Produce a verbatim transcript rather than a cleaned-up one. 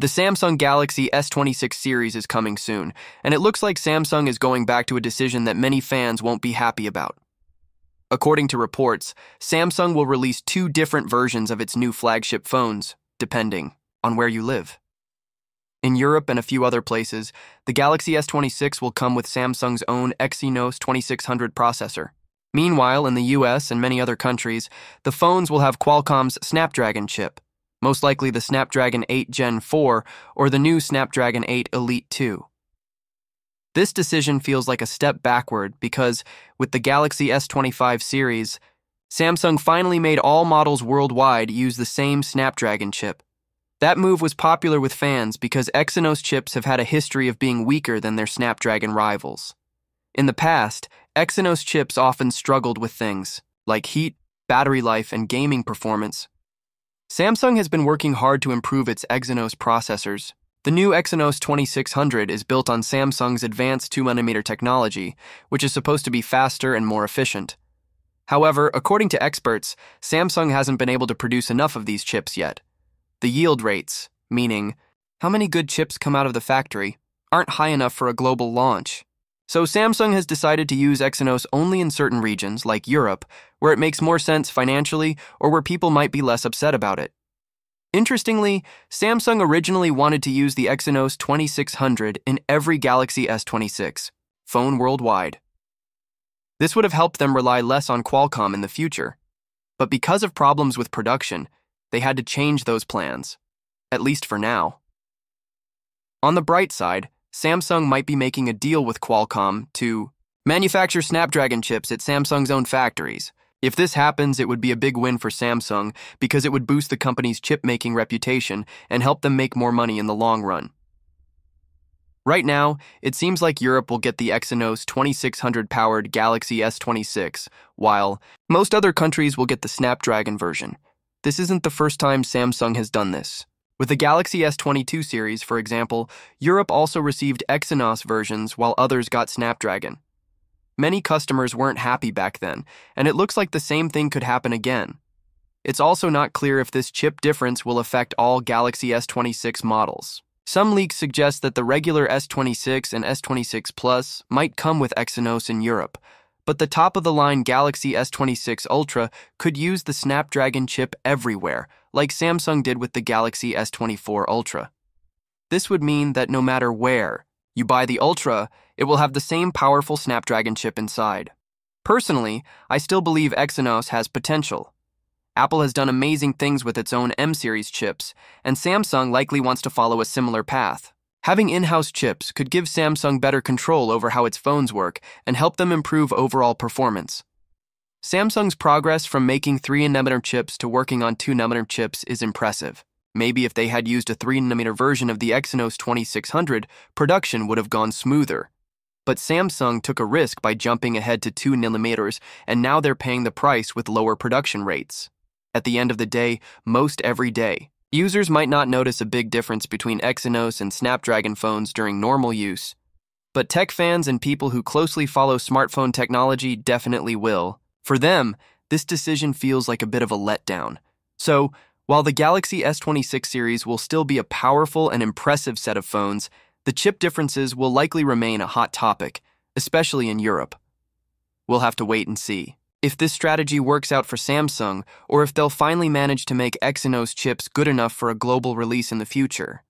The Samsung Galaxy S twenty-six series is coming soon, and it looks like Samsung is going back to a decision that many fans won't be happy about. According to reports, Samsung will release two different versions of its new flagship phones, depending on where you live. In Europe and a few other places, the Galaxy S twenty-six will come with Samsung's own Exynos twenty-six hundred processor. Meanwhile, in the U S and many other countries, the phones will have Qualcomm's Snapdragon chip, most likely the Snapdragon eight gen four or the new Snapdragon eight elite two. This decision feels like a step backward because, with the Galaxy S twenty-five series, Samsung finally made all models worldwide use the same Snapdragon chip. That move was popular with fans because Exynos chips have had a history of being weaker than their Snapdragon rivals. In the past, Exynos chips often struggled with things like heat, battery life, and gaming performance. Samsung has been working hard to improve its Exynos processors. The new Exynos twenty-six hundred is built on Samsung's advanced two nanometer technology, which is supposed to be faster and more efficient. However, according to experts, Samsung hasn't been able to produce enough of these chips yet. The yield rates, meaning how many good chips come out of the factory, aren't high enough for a global launch. So Samsung has decided to use Exynos only in certain regions, like Europe, where it makes more sense financially or where people might be less upset about it. Interestingly, Samsung originally wanted to use the Exynos twenty-six hundred in every Galaxy S twenty-six phone worldwide. This would have helped them rely less on Qualcomm in the future. But because of problems with production, they had to change those plans, at least for now. On the bright side, Samsung might be making a deal with Qualcomm to manufacture Snapdragon chips at Samsung's own factories. If this happens, it would be a big win for Samsung because it would boost the company's chip-making reputation and help them make more money in the long run. Right now, it seems like Europe will get the Exynos twenty-six hundred powered Galaxy S twenty-six, while most other countries will get the Snapdragon version. This isn't the first time Samsung has done this. With the Galaxy S twenty-two series, for example, Europe also received Exynos versions while others got Snapdragon. Many customers weren't happy back then, and it looks like the same thing could happen again. It's also not clear if this chip difference will affect all Galaxy S twenty-six models. Some leaks suggest that the regular S twenty-six and S twenty-six Plus might come with Exynos in Europe, but the top-of-the-line Galaxy S twenty-six Ultra could use the Snapdragon chip everywhere, like Samsung did with the Galaxy S twenty-four Ultra. This would mean that no matter where you buy the Ultra, it will have the same powerful Snapdragon chip inside. Personally, I still believe Exynos has potential. Apple has done amazing things with its own M-series chips, and Samsung likely wants to follow a similar path. Having in-house chips could give Samsung better control over how its phones work and help them improve overall performance. Samsung's progress from making three nanometer chips to working on two nanometer chips is impressive. Maybe if they had used a three nanometer version of the Exynos twenty-six hundred, production would have gone smoother. But Samsung took a risk by jumping ahead to two nanometers, and now they're paying the price with lower production rates. At the end of the day, most every day, users might not notice a big difference between Exynos and Snapdragon phones during normal use, but tech fans and people who closely follow smartphone technology definitely will. For them, this decision feels like a bit of a letdown. So, while the Galaxy S twenty-six series will still be a powerful and impressive set of phones, the chip differences will likely remain a hot topic, especially in Europe. We'll have to wait and see if this strategy works out for Samsung, or if they'll finally manage to make Exynos chips good enough for a global release in the future.